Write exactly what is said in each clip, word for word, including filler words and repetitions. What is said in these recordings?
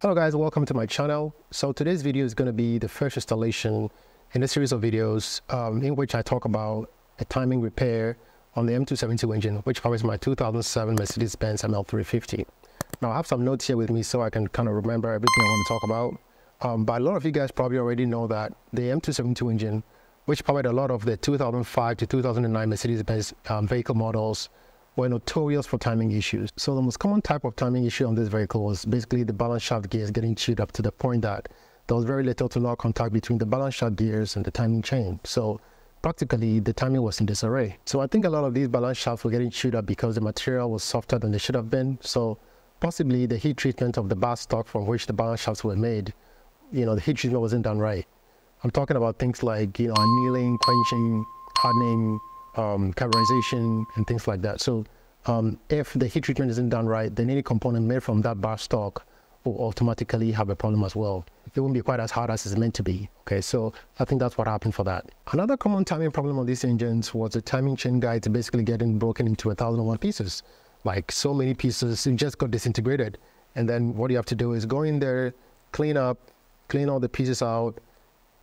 Hello guys, welcome to my channel. So today's video is going to be the first installation in a series of videos um, in which I talk about a timing repair on the M two seventy-two engine, which powers my two thousand seven Mercedes-Benz M L three fifty. Now I have some notes here with me so I can kind of remember everything I want to talk about. Um, but a lot of you guys probably already know that the M two seventy-two engine, which powered a lot of the two thousand five to two thousand nine Mercedes-Benz um, vehicle models, were notorious for timing issues. So the most common type of timing issue on this vehicle was basically the balance shaft gears getting chewed up to the point that there was very little to no contact between the balance shaft gears and the timing chain. So practically the timing was in disarray. So I think a lot of these balance shafts were getting chewed up because the material was softer than they should have been. So possibly the heat treatment of the bath stock from which the balance shafts were made, you know, the heat treatment wasn't done right. I'm talking about things like, you know, annealing, quenching, hardening, um, carburization, and things like that. So um, if the heat treatment isn't done right, then any component made from that bar stock will automatically have a problem as well. It won't be quite as hard as it's meant to be. Okay, so I think that's what happened for that. Another common timing problem on these engines was the timing chain guides basically getting broken into a thousand and one pieces. Like so many pieces, it just got disintegrated. And then what you have to do is go in there, clean up, clean all the pieces out,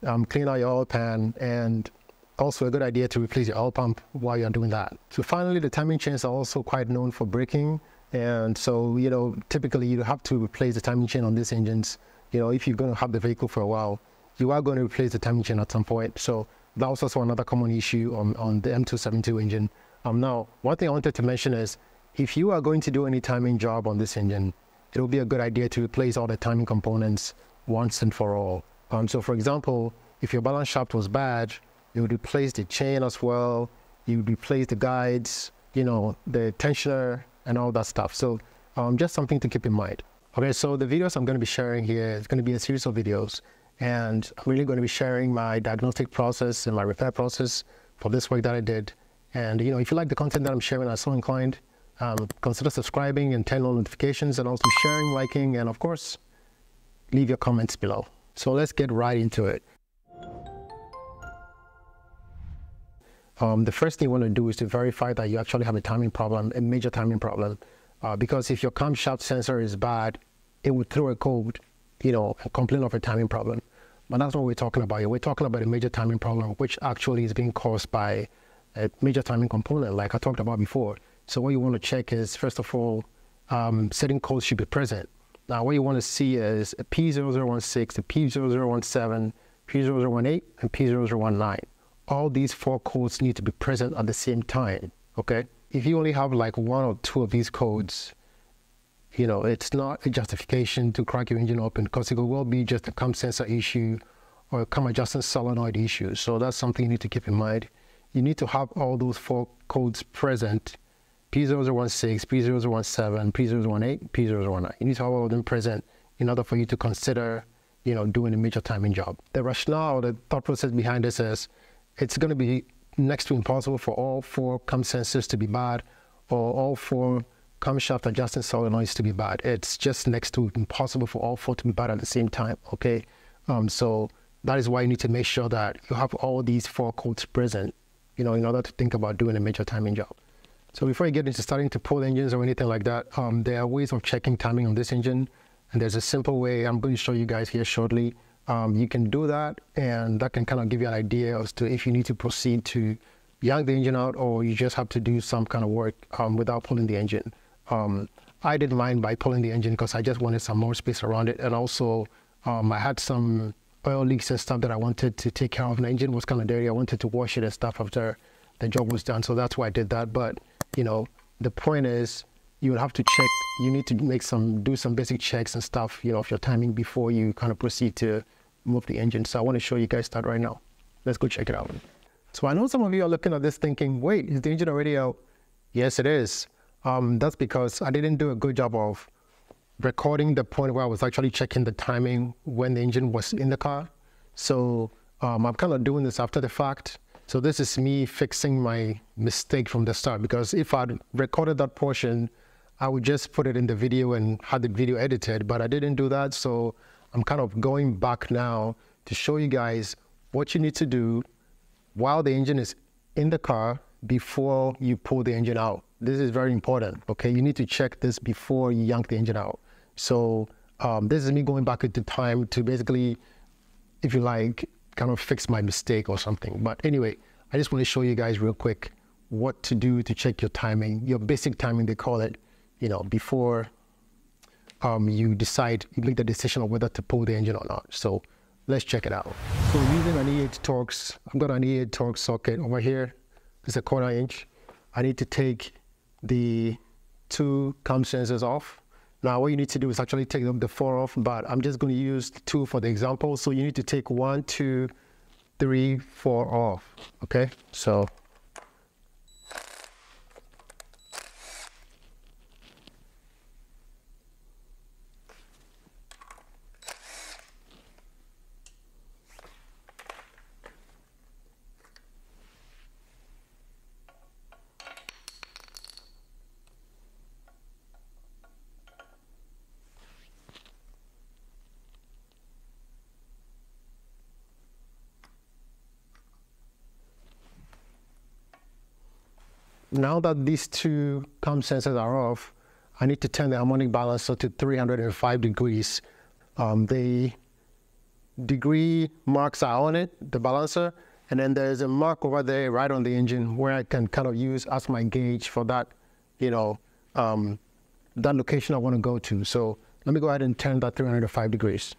um, clean out your oil pan, and also a good idea to replace your oil pump while you're doing that. So finally, the timing chains are also quite known for breaking. And so, you know, typically you have to replace the timing chain on these engines. You know, if you're going to have the vehicle for a while, you are going to replace the timing chain at some point. So that was also another common issue on, on the M two seventy-two engine. Um, now, one thing I wanted to mention is, if you are going to do any timing job on this engine, it will be a good idea to replace all the timing components once and for all. Um, so for example, if your balance shaft was bad, you would replace the chain as well, you would replace the guides, you know, the tensioner and all that stuff. So um, just something to keep in mind. Okay, so the videos I'm going to be sharing here is going to be a series of videos, and I'm really going to be sharing my diagnostic process and my repair process for this work that I did. And you know, if you like the content that I'm sharing, I'm so inclined, um, consider subscribing and turn on notifications, and also sharing, liking, and of course, leave your comments below. So let's get right into it. Um, the first thing you want to do is to verify that you actually have a timing problem, a major timing problem, uh, because if your camshaft sensor is bad, it would throw a code, you know, and complain of a timing problem. But that's what we're talking about here. We're talking about a major timing problem, which actually is being caused by a major timing component, like I talked about before. So what you want to check is, first of all, um, setting codes should be present. Now, what you want to see is a P zero zero one six, a P zero zero one seven, P zero zero one eight, and P zero zero one nine. All these four codes need to be present at the same time, okay? If you only have like one or two of these codes, you know, it's not a justification to crack your engine open, because it could well be just a cam sensor issue or a cam adjustment solenoid issue. So that's something you need to keep in mind. You need to have all those four codes present: P zero zero one six, P zero zero one seven, P zero zero one eight, P zero zero one nine. You need to have all of them present in order for you to consider, you know, doing a major timing job. The rationale, the thought process behind this is, it's going to be next to impossible for all four cam sensors to be bad, or all four camshaft adjustment solenoids to be bad. It's just next to impossible for all four to be bad at the same time, okay? Um, so that is why you need to make sure that you have all these four codes present, you know, in order to think about doing a major timing job. So before you get into starting to pull engines or anything like that, um, there are ways of checking timing on this engine. And there's a simple way I'm going to show you guys here shortly. Um, you can do that, and that can kind of give you an idea as to if you need to proceed to yank the engine out, or you just have to do some kind of work um, without pulling the engine. Um, I didn't mind by pulling the engine because I just wanted some more space around it. And also um, I had some oil leaks and stuff that I wanted to take care of. The engine was kind of dirty. I wanted to wash it and stuff after the job was done. So that's why I did that. But you know, the point is, you would have to check, you need to make some, do some basic checks and stuff, you know, of your timing before you kind of proceed to move the engine. So I want to show you guys that right now. Let's go check it out. So I know some of you are looking at this thinking, wait, is the engine already out? Yes, it is. Um, that's because I didn't do a good job of recording the point where I was actually checking the timing when the engine was in the car. So um, I'm kind of doing this after the fact. So this is me fixing my mistake from the start, because if I'd recorded that portion, I would just put it in the video and had the video edited, but I didn't do that. So I'm kind of going back now to show you guys what you need to do while the engine is in the car before you pull the engine out. This is very important, okay? You need to check this before you yank the engine out. So Um, this is me going back into time to basically, if you like, kind of fix my mistake or something. But anyway, I just want to show you guys real quick what to do to check your timing, your basic timing, they call it, you know, before um, you decide, you make the decision on whether to pull the engine or not. So let's check it out. So using an E eight Torx, I've got an E eight Torx socket over here. It's a quarter inch. I need to take the two cam sensors off. Now what you need to do is actually take the four off, but I'm just going to use two for the example. So you need to take one, two, three, four off. Okay, so now that these two cam sensors are off, I need to turn the harmonic balancer to three hundred five degrees. Um, the degree marks are on it, the balancer, and then there's a mark over there right on the engine where I can kind of use as my gauge for that, you know, um, that location I want to go to. So let me go ahead and turn that three hundred five degrees.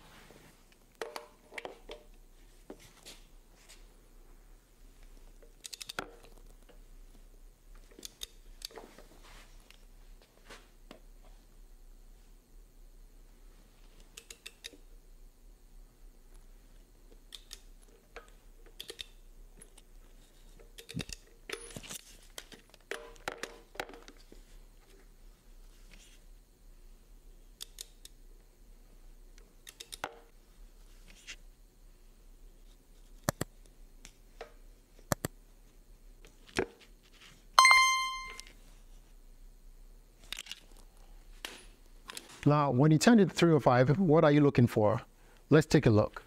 Now, when you turn it to three oh five, what are you looking for? Let's take a look.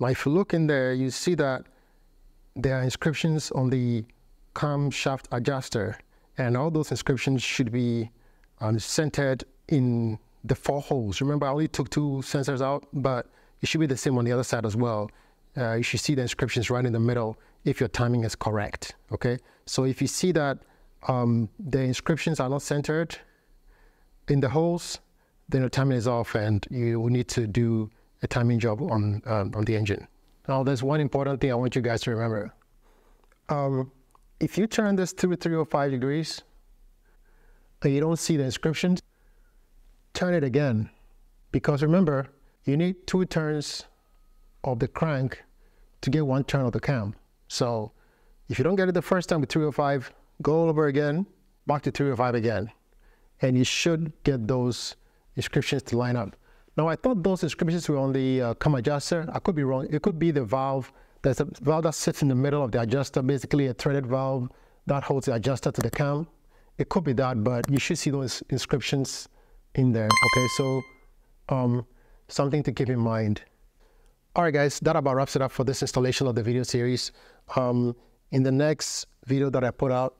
Now, if you look in there, you see that there are inscriptions on the camshaft adjuster, and all those inscriptions should be um, centered in the four holes. Remember, I only took two sensors out, but it should be the same on the other side as well. Uh, you should see the inscriptions right in the middle if your timing is correct, okay? So if you see that um, the inscriptions are not centered in the holes, then the timing is off and you will need to do a timing job on, um, on the engine. Now there's one important thing I want you guys to remember. Um, if you turn this through three oh five degrees and you don't see the inscriptions, turn it again. Because remember, you need two turns of the crank to get one turn of the cam. So if you don't get it the first time with three oh five, go all over again, back to three oh five again. And you should get those inscriptions to line up. Now I thought those inscriptions were on the uh, cam adjuster. I could be wrong. It could be the valve. There's a valve that sits in the middle of the adjuster, basically a threaded valve that holds the adjuster to the cam. It could be that, but you should see those inscriptions in there. Okay, so um, something to keep in mind. All right guys, that about wraps it up for this installation of the video series. Um, in the next video that I put out,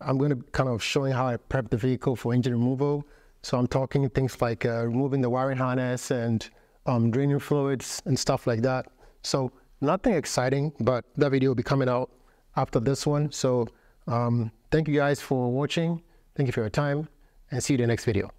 I'm going to kind of showing how I prep the vehicle for engine removal. So I'm talking things like uh, removing the wiring harness and um, draining fluids and stuff like that. So nothing exciting, but that video will be coming out after this one. So um, thank you guys for watching. Thank you for your time and see you in the next video.